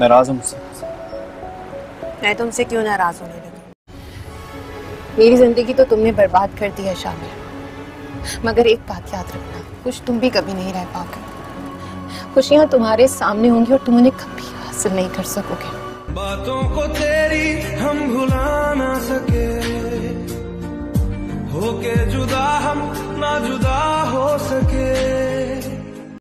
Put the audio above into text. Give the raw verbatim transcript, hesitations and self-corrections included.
नाराज हो मुझसे? मैं तुमसे क्यों नाराज होने लगी? मेरी जिंदगी तो तुमने बर्बाद कर दी है शामिल, मगर एक बात याद रखना, कुछ तुम भी कभी नहीं रह पाओगे। खुशियाँ तुम्हारे सामने होंगी और तुम उन्हें कभी हासिल नहीं कर सकोगे। बातों को तेरी हम भुला ना सके, होके जुदा हम ना जुदा हो सके।